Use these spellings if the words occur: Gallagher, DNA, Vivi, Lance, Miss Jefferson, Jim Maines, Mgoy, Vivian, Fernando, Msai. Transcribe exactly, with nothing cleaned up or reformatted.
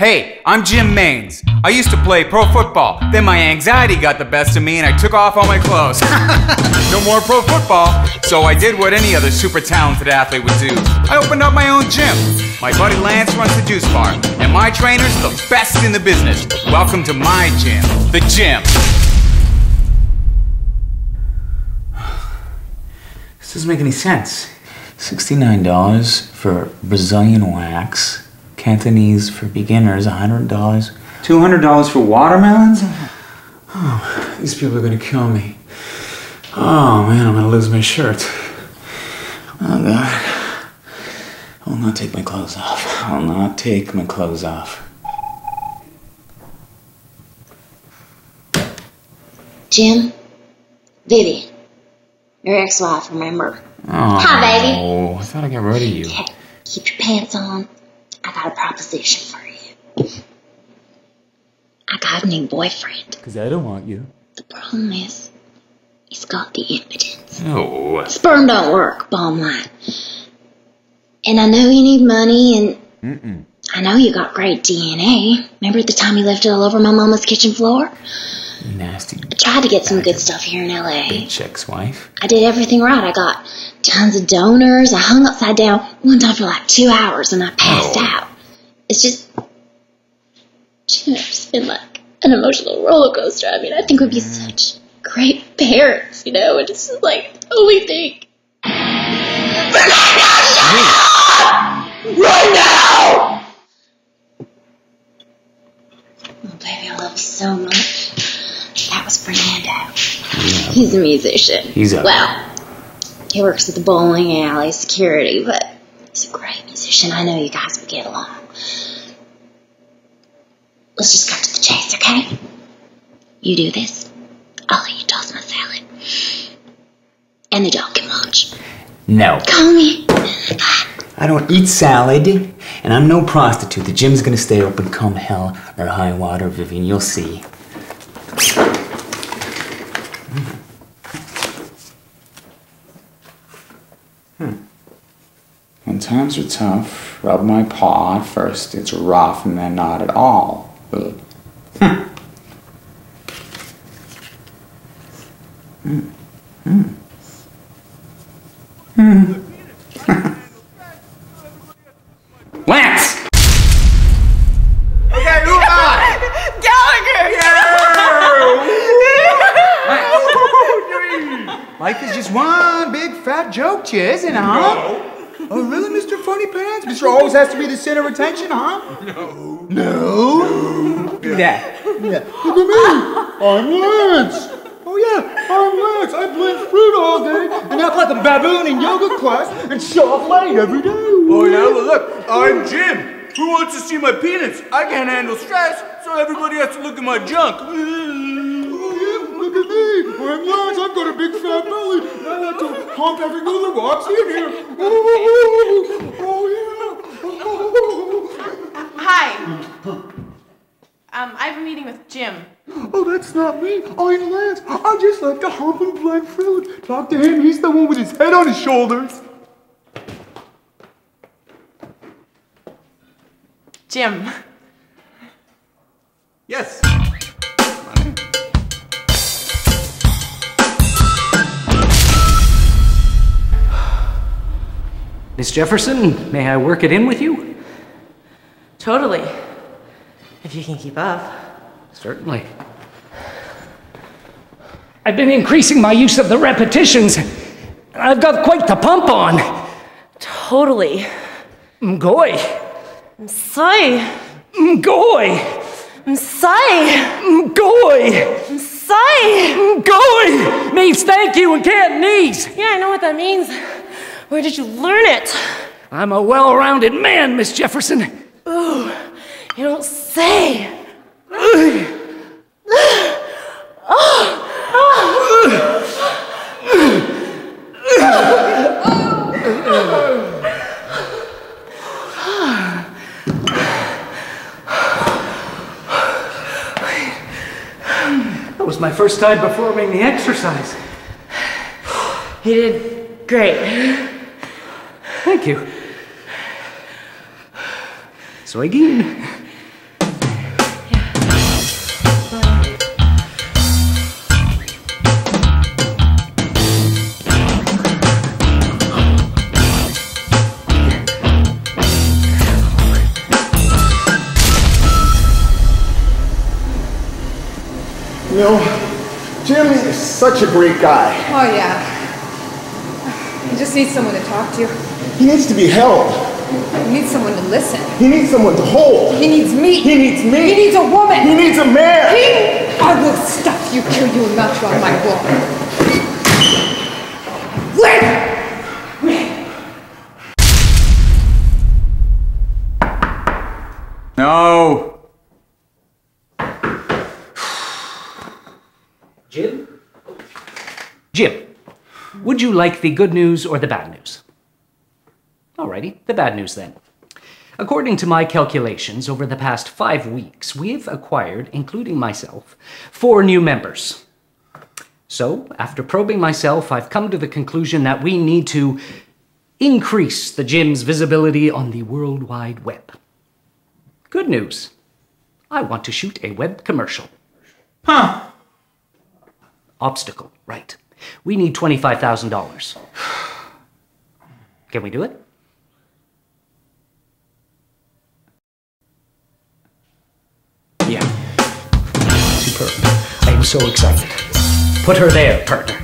Hey, I'm Jim Maines. I used to play pro football. Then my anxiety got the best of me and I took off all my clothes. No more pro football. So I did what any other super talented athlete would do. I opened up my own gym. My buddy Lance runs the juice bar. And my trainer's the best in the business. Welcome to my gym, the gym. This doesn't make any sense. sixty-nine dollars for Brazilian wax. Cantonese for beginners, one hundred dollars. two hundred dollars for watermelons? Oh, these people are gonna kill me. Oh man, I'm gonna lose my shirt. Oh God. I will not take my clothes off. I will not take my clothes off. Jim, Vivi, your ex-wife, remember? Oh, hi, baby. Oh, I thought I got rid of you. Hey, keep your pants on. I got a proposition for you. I got a new boyfriend. Because I don't want you. The problem is, he's got the impotence. Oh. Sperm don't work, bottom line. And I know you need money, and Mm-mm. I know you got great D N A. Remember the time you left it all over my mama's kitchen floor? Nasty. I tried to get some good stuff here in L A. Bitch ex-wife. I did everything right. I got tons of donors. I hung upside down one time for like two hours and I passed oh. out. It's just, it's been like an emotional roller coaster. I mean, I think we'd be such great parents, you know, and it's just like the only thing. Fernando! Right now! Oh, baby, I love you so much. That was Fernando. Yeah. He's a musician. He's a well, he works at the bowling alley security, but he's a great musician. I know you guys would get along. Let's just cut to the chase, okay? You do this, I'll let you toss my salad. And the dog can watch. No. Call me. I don't eat salad, and I'm no prostitute. The gym's gonna stay open come hell or high water, Vivian. You'll see. Hmm. When times are tough, rub my paw. At first it's rough and then not at all. Ugh. Hmm. Hmm. Hmm. Hmm. Lance! Okay, who am I? Gallagher! Yeah! Lance. Life is just one big fat joke to you, isn't it, huh? No. Oh, really, Mister Funny Pants? Mister Always has to be the center of attention, huh? No. No? Do that. Do that. Look at me! I'm Lance! Oh yeah, I'm Lance! I blend fruit all day, and act like a baboon in yoga class, and show up late every day! Oh yeah, well look, I'm Jim! Who wants to see my penis? I can't handle stress, so everybody has to look at my junk. Oh yeah, look at me! I'm Lance, I've got a big fat belly, and I like to pump every little box in here! Oh, oh, oh, oh yeah! Oh, oh. Hi! Um, I have a meeting with Jim. Oh, that's not me. I'm Lance. I just like to hump and blend fruit. Talk to him. He's the one with his head on his shoulders. Jim. Yes. Miss Jefferson, may I work it in with you? Totally. If you can keep up. Certainly. I've been increasing my use of the repetitions. I've got quite the pump on. Totally. Mgoy. Msai. Mgoy. Msai. Mgoy. Msai. Mgoy means thank you and can't knees. Yeah, I know what that means. Where did you learn it? I'm a well-rounded man, Miss Jefferson. Ooh. You don't say. That was my first time performing the exercise. You did great. Thank you. Soybean. You know, Jim is such a great guy. Oh, yeah. He just needs someone to talk to. He needs to be held. He needs someone to listen. He needs someone to hold. He needs me. He needs me. He needs a woman. He needs a man. He... I will stuff you, kill you, and mount you on my wall. Live! No. Jim? Jim, would you like the good news or the bad news? Alrighty, the bad news then. According to my calculations, over the past five weeks, we've acquired, including myself, four new members. So, after probing myself, I've come to the conclusion that we need to increase the Jim's visibility on the World Wide Web. Good news. I want to shoot a web commercial. Huh. Obstacle, right. We need twenty-five thousand dollars. Can we do it? Yeah. Superb. I am so excited. Put her there, partner.